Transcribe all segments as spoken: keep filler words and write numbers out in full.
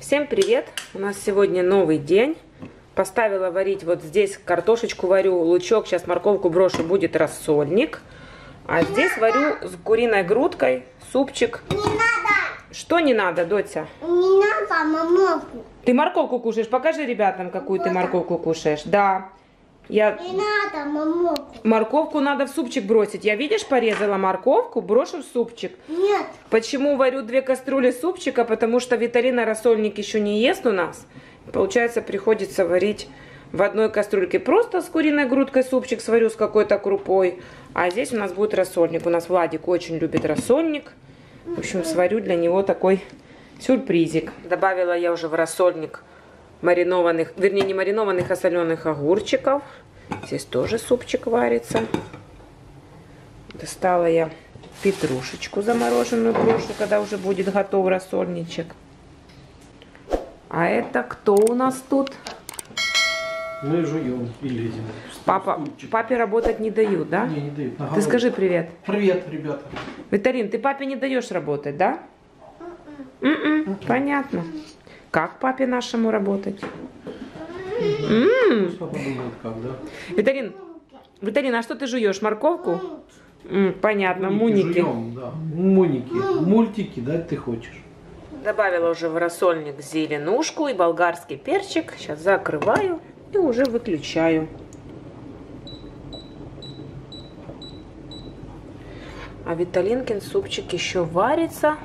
Всем привет! У нас сегодня новый день. Поставила варить вот здесь картошечку варю, лучок, сейчас морковку брошу, будет рассольник. А здесь варю с куриной грудкой супчик. Не надо! Что не надо, Дотя? Не надо морковку. Ты морковку кушаешь? Покажи ребятам, какую ты морковку кушаешь. Да. Я... Не надо морковку. Морковку надо в супчик бросить. Я, видишь, порезала морковку, брошу в супчик. Нет. Почему варю две кастрюли супчика? Потому что Виталина рассольник еще не ест у нас. Получается, приходится варить в одной кастрюльке. Просто с куриной грудкой супчик сварю с какой-то крупой. А здесь у нас будет рассольник. У нас Владик очень любит рассольник. В общем, сварю для него такой сюрпризик. Добавила я уже в рассольник маринованных, вернее, не маринованных, а соленых огурчиков. Здесь тоже супчик варится. Достала я петрушечку замороженную, брошу, когда уже будет готов рассольничек. А это кто у нас тут? Мы жуем и лезем. Папа, папе работать не дают, да? Не, не дают. Ты голову. Скажи привет. Привет, ребята. Виталин, ты папе не даешь работать, да? Mm-mm. Mm-mm. Понятно. Как папе нашему работать? Mm-hmm. Mm-hmm. Как, да? Виталин, Виталин, а что ты жуешь? Морковку? Mm, понятно, муники. Муники. Жуем, да. Муники. Мультики, да, ты хочешь. Добавила уже в рассольник зеленушку и болгарский перчик. Сейчас закрываю и уже выключаю. А Виталинкин супчик еще варится.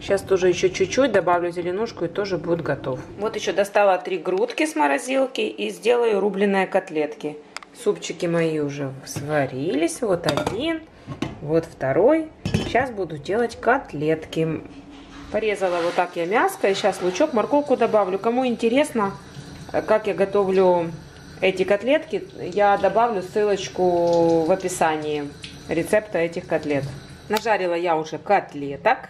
Сейчас тоже еще чуть-чуть добавлю зеленушку и тоже будет готов. Вот еще достала три грудки с морозилки и сделаю рубленые котлетки. Супчики мои уже сварились. Вот один, вот второй. Сейчас буду делать котлетки. Порезала вот так я мяско и сейчас лучок, морковку добавлю. Кому интересно, как я готовлю эти котлетки, я добавлю ссылочку в описании рецепта этих котлет. Нажарила я уже котлеток.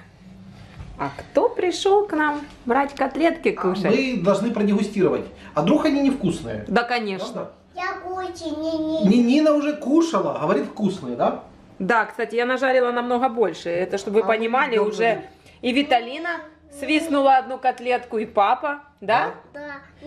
А кто пришел к нам брать котлетки кушать? А мы должны продегустировать. А вдруг они невкусные? Да, конечно. Я кушаю. Нина уже кушала, говорит, вкусные, да? Да, кстати, я нажарила намного больше. Это, чтобы вы а понимали, добрый. Уже и Виталина свистнула одну котлетку, и папа, да? Да.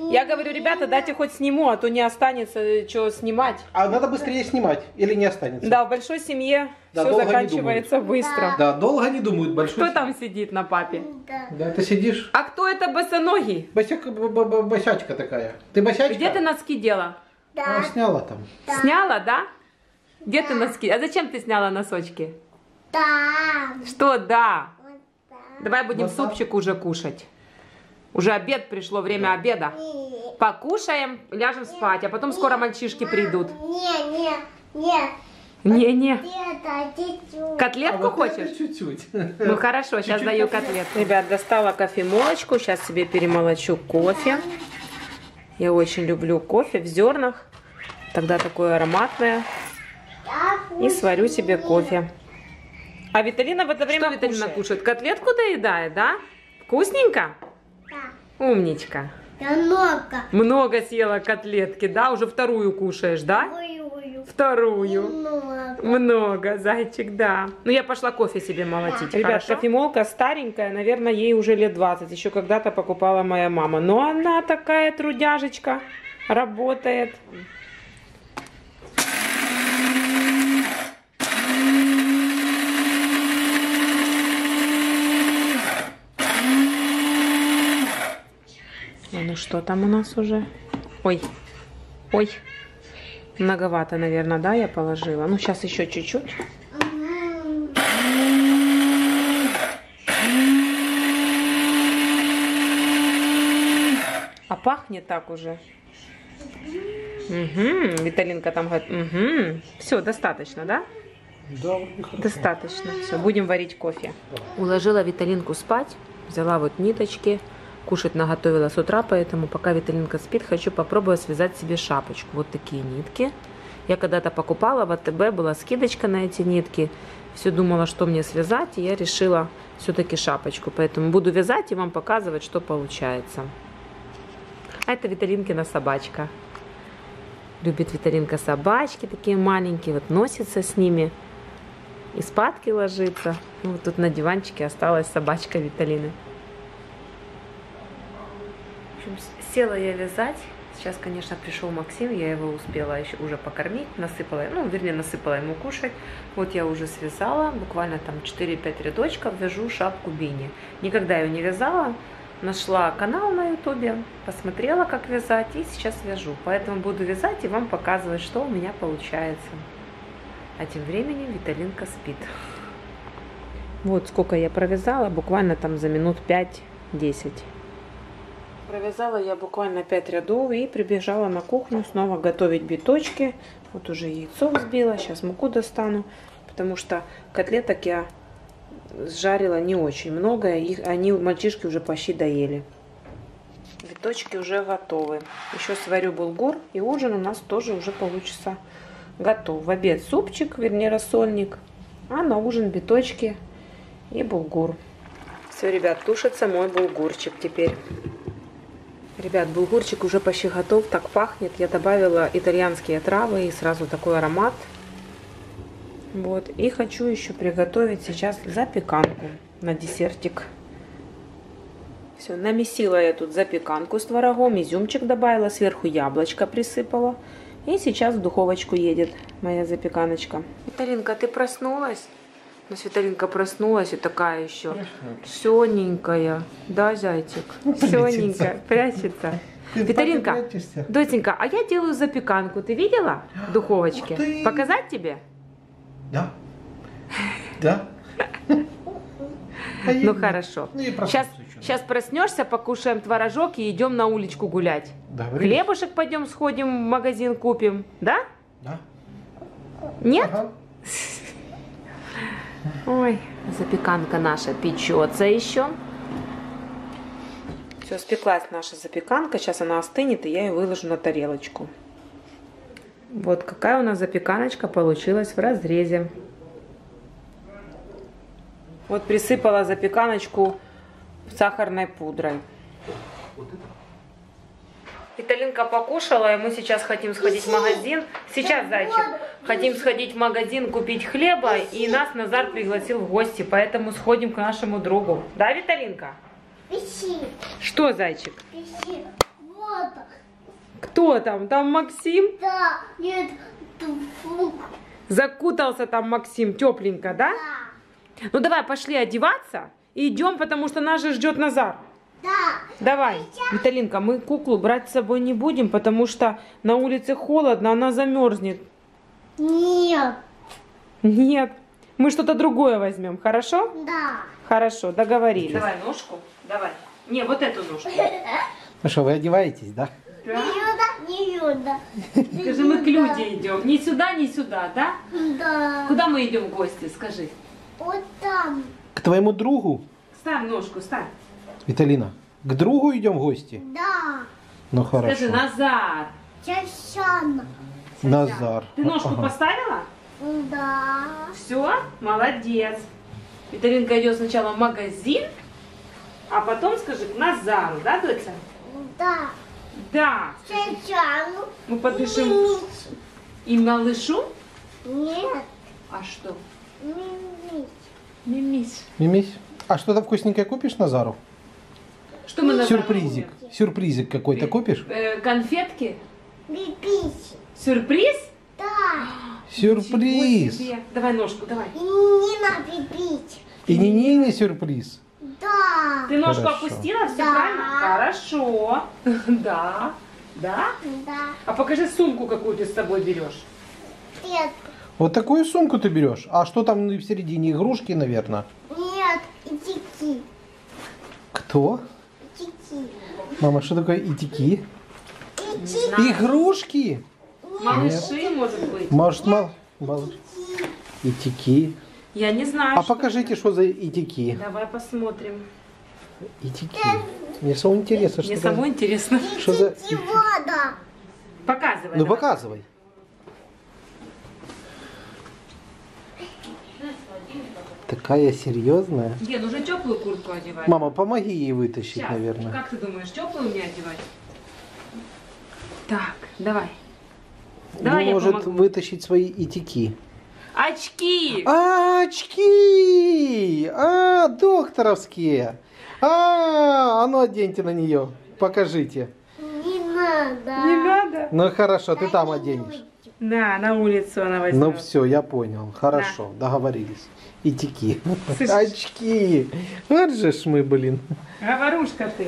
Я говорю, ребята, дайте хоть сниму, а то не останется, что снимать. А надо быстрее снимать, или не останется? Да, в большой семье да, все заканчивается быстро. Да. Да, долго не думают. Большой кто семье. Там сидит на папе? Да. Да, ты сидишь. А кто это босоногий? Босяка, босячка такая. Ты босячка? Где ты носки дела? Да. А, сняла там. Да. Сняла, да? Где да. ты носки? А зачем ты сняла носочки? Да. Что да? Давай будем вот супчик уже кушать. Уже обед пришло, время да. обеда. Нет. Покушаем, ляжем спать, а потом нет, скоро мальчишки нет, придут. Не, не, не. Не, не. Котлетку а вот хочешь? Чуть-чуть. Ну хорошо, чуть-чуть сейчас даю котлетку. Ребят, достала кофемолочку, сейчас себе перемолочу кофе. Я очень люблю кофе в зернах, тогда такое ароматное. И сварю себе кофе. А Виталина в это время что Виталина кушает? кушает? Котлетку доедает, да? Вкусненько? Да. Умничка. Я много. Много съела котлетки, да? Уже вторую кушаешь, да? Вторую. Вторую. Много. Много, зайчик, да. Ну, я пошла кофе себе молотить. Да. Ребят, кофемолка старенькая, наверное, ей уже лет двадцать. Еще когда-то покупала моя мама. Но она такая трудяжечка, работает. Ну что там у нас уже? Ой, ой, многовато, наверное, да, я положила. Ну сейчас еще чуть-чуть. А пахнет так уже. Угу. Виталинка там говорит, угу. Все, достаточно, да? Да, достаточно. Все, будем варить кофе. Уложила Виталинку спать, взяла вот ниточки. Кушать наготовила с утра, поэтому пока Виталинка спит, хочу попробовать связать себе шапочку. Вот такие нитки. Я когда-то покупала в АТБ, была скидочка на эти нитки. Все думала, что мне связать, и я решила все-таки шапочку. Поэтому буду вязать и вам показывать, что получается. А это Виталинкина собачка. Любит Виталинка собачки, такие маленькие. Вот носится с ними. И спадки ложится. Ну, вот тут на диванчике осталась собачка Виталины. общем, села я вязать. Сейчас, конечно, пришел Максим, я его успела еще уже покормить, насыпала, ну, вернее, насыпала ему кушать. Вот я уже связала, буквально там четыре-пять рядочков, вяжу шапку бини. Никогда ее не вязала, нашла канал на ютубе, посмотрела, как вязать, и сейчас вяжу. Поэтому буду вязать и вам показывать, что у меня получается. А тем временем Виталинка спит. Вот сколько я провязала, буквально там за минут пять-десять. Провязала я буквально пять рядов и прибежала на кухню снова готовить биточки. Вот уже яйцо взбила, сейчас муку достану, потому что котлеток я жарила не очень много, их они мальчишки уже почти доели. Биточки уже готовы. Еще сварю булгур, и ужин у нас тоже уже получится готов. В обед супчик, вернее рассольник, а на ужин биточки и булгур. Все, ребят, тушится мой булгурчик теперь. Ребят, булгурчик уже почти готов, так пахнет. Я добавила итальянские травы и сразу такой аромат. Вот. И хочу еще приготовить сейчас запеканку на десертик. Все, намесила я тут запеканку с творогом, изюмчик добавила, сверху яблочко присыпала. И сейчас в духовочку едет моя запеканочка. Виталинка, ты проснулась? У нас Виталинка проснулась и такая еще сёненькая, да, зайчик? Сёненькая, прячется. Виталинка, доченька, а я делаю запеканку, ты видела в духовочке? Ты... Показать тебе? Да. Да. Ну хорошо. Сейчас, сейчас проснешься, покушаем творожок и идем на уличку гулять. Хлебушек пойдем сходим в магазин купим, да? Да. Нет? Ой, запеканка наша печется еще. Все, спеклась наша запеканка. Сейчас она остынет, и я ее выложу на тарелочку. Вот какая у нас запеканочка получилась в разрезе. Вот присыпала запеканочку сахарной пудрой. Виталинка покушала, и мы сейчас хотим сходить в магазин. Сейчас, зайчик, хотим сходить в магазин, купить хлеба, и нас Назар пригласил в гости, поэтому сходим к нашему другу. Да, Виталинка? Что, зайчик? Кто там? Там Максим? Да, нет. Закутался там Максим тепленько, да? Да. Ну давай, пошли одеваться и идем, потому что нас же ждет Назар. Да. Давай, Виталинка, мы куклу брать с собой не будем, потому что на улице холодно, она замерзнет. Нет. Нет. Мы что-то другое возьмем, хорошо? Да. Хорошо, договорились. Давай ножку, давай. Не, вот эту ножку. Ну что, вы одеваетесь, да? Да. Не сюда, не сюда. Скажи, мы к Люде идем. Не сюда, не сюда, да? Да. Куда мы идем в гости, скажи? Вот там. К твоему другу? Ставь ножку, ставь. Виталина, к другу идем в гости? Да. Ну хорошо. Скажи, Назар. Чащана. Назар. Ты ножку ага. поставила? Да. Все, молодец. Виталинка идет сначала в магазин, а потом, скажи, к Назару, да, доча? Да. Да. Чащану. Мы подышим. Мимичу. И малышу? Нет. А что? Мимись. Мимись. Мимись. А что-то вкусненькое купишь Назару? Что мы сюрпризик, купим? Сюрпризик какой-то купишь? Конфетки? Бипись. Сюрприз? Да. Сюрприз. Давай ножку, давай. И Нина бипить. И не Нина сюрприз? Да. Ты ножку хорошо. Опустила, все да. правильно? Хорошо. Да. Да? Да. А покажи сумку, какую ты с собой берешь. Нет. Вот такую сумку ты берешь? А что там в середине? Игрушки, наверное? Нет, идти. Кто? Мама, что такое итики? Игрушки? Малыши, может быть. Может, мал... Итики. Я не знаю. А покажите, что за итики. Давай посмотрим. Итики. Мне само интересно. Мне само интересно. Что за... Показывай. Ну, показывай. Такая серьезная. Дед, уже теплую куртку одевать. Мама, помоги ей вытащить, сейчас. Наверное. Как ты думаешь, теплую мне одевать? Так, давай. Давай я может помогу. Вытащить свои итики. Очки! А, очки! А, докторовские! А, а ну оденьте на нее. покажите. Не надо. Не надо? Ну хорошо, ты там оденешь. Да, на улицу она возьмет. Ну все, я понял. Хорошо, да. Договорились. Итики. Очки. Вот же ж мы, блин. Говорушка ты.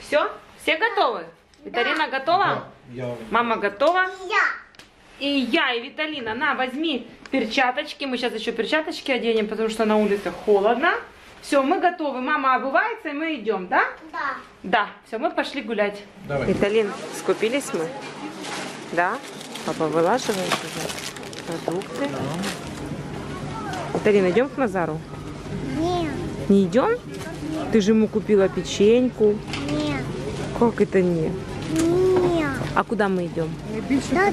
Все? Все готовы? Виталина да. готова? Да. Я... Мама готова? Я. И я, и Виталина. На, возьми перчаточки. Мы сейчас еще перчаточки оденем, потому что на улице холодно. Все, мы готовы. Мама обувается, и мы идем, да? Да. Да. Все, мы пошли гулять. Давай. Виталин, скупились мы? Да? Папа вылаживает уже продукты. Да. Виталин, идем к Назару? Нет. Не идем? Нет. Ты же ему купила печеньку. Нет. Как это не? Нет. А куда мы идем?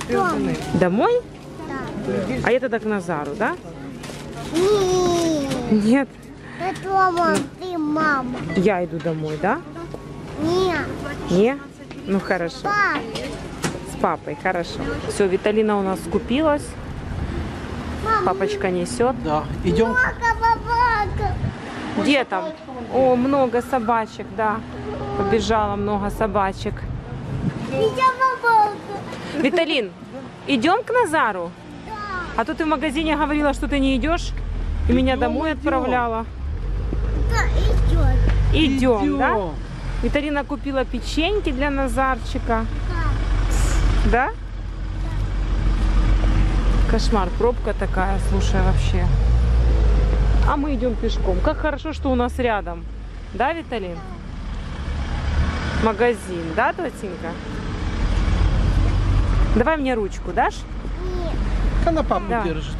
Домой. Домой? Да. А я тогда к Назару, да? Нет. Нет? Дома ты, мама. Я иду домой, да? Нет. Не? Ну хорошо. Пап. С папой, хорошо. Все, Виталина у нас скупилась. Мам, папочка несет. Да. Идем. Много собак. Где там? О, много собачек, да. Побежало много собачек. Виталин, идем к Назару? Да. А то ты в магазине говорила, что ты не идешь. И идем, меня домой идем. Отправляла. Да, идем. Идем, да? Виталина купила печеньки для Назарчика. Да. Да? Да. Кошмар, пробка такая, слушай, вообще. А мы идем пешком. Как хорошо, что у нас рядом. Да, Виталин? Да. Магазин, да, Тотенька? Давай мне ручку дашь? Нет. Она папу да. держит.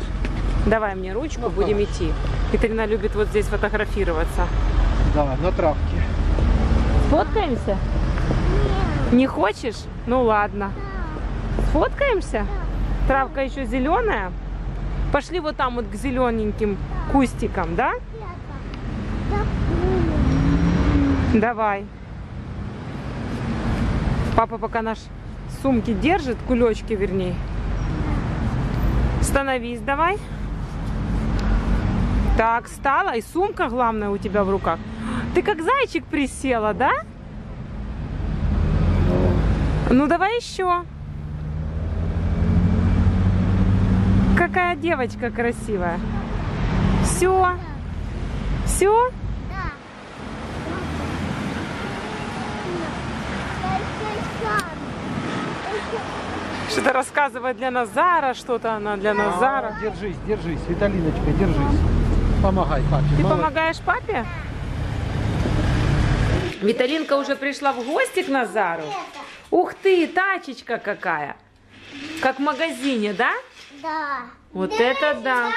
Давай мне ручку, ну, будем хорошо. Идти. Виталина любит вот здесь фотографироваться. Давай, на травке. Сфоткаемся? Нет. Не хочешь? Ну ладно. Да. Сфоткаемся? Да. Травка еще зеленая. Пошли вот там вот к зелененьким да. кустикам, да? Да. Давай. Папа пока наш сумки держит, кулечки вернее. Становись давай. Так, встала. И сумка, главное, у тебя в руках. Ты как зайчик присела, да? Ну, давай еще. Какая девочка красивая. Все. Все? Что-то рассказывает для Назара, что-то она для Назара. Держись, держись, Виталиночка, держись. Помогай папе. Ты молодец. Помогаешь папе? Виталинка уже пришла в гости к Назару. Ух ты, тачечка какая. Как в магазине, да? Да. Вот да, это да. Мама.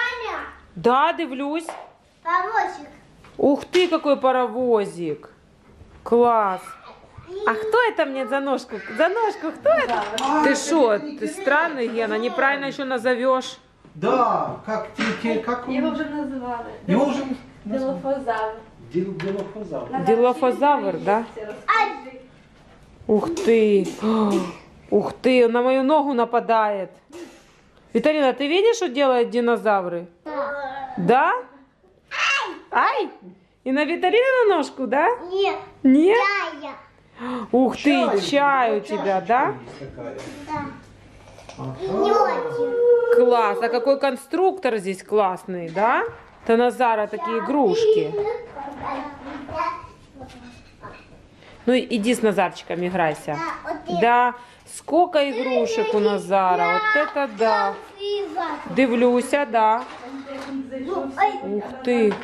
Да, дивлюсь. Паровозик. Ух ты, какой паровозик. Класс. А кто это мне за ножку? За ножку кто это? А, ты что, ты странный, Гена, неправильно еще назовешь. Да, как ты, как он? Его уже называли. Его уже... Дилофозавр. Дил, дилофозавр. Дилофозавр, да? Ай. Ух ты. Ух ты, на мою ногу нападает. Виталина, ты видишь, что делают динозавры? Да. Да? Ай. Ай? И на Виталину ножку, да? Нет. Нет? Я. Ух чай, ты, чай у тебя, да? Да. Ага. Класс, а какой конструктор здесь классный, да? Это Назара такие игрушки. Ну иди с Назарчиком играйся. Да, сколько игрушек у Назара, вот это да. Дивлюся, да. Ух ты.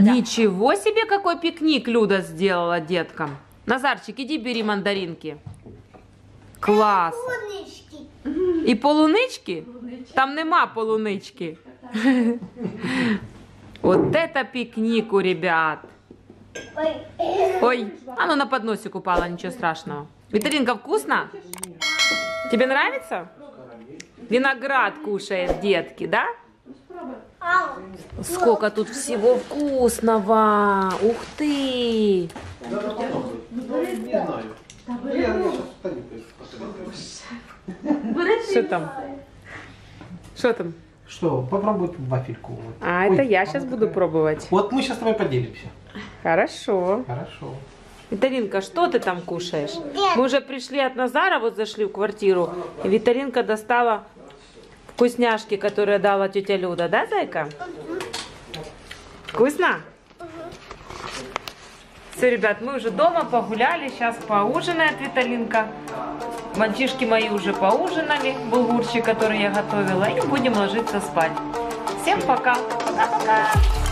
Ничего себе, какой пикник Люда сделала деткам. Назарчик, иди бери мандаринки. Класс. И полунички? Там нема полунички. Вот это пикник у ребят. Ой, оно на подносик упало, ничего страшного. Виталинка, вкусно? Тебе нравится? Виноград кушает детки, да? Сколько тут всего вкусного! Ух ты! Что там? Что там? Что? Попробуй вафельку. А, ой, это я сейчас буду пробовать. Вот мы сейчас с тобой поделимся. Хорошо. Хорошо. Виталинка, что ты там кушаешь? Мы уже пришли от Назара, вот зашли в квартиру. Виталинка достала вкусняшки, которые дала тетя Люда, да, зайка? Вкусно? Все, ребят, мы уже дома погуляли, сейчас поужинает Виталинка. Мальчишки мои уже поужинали, булгурчик, который я готовила, и будем ложиться спать. Всем пока! Пока-пока!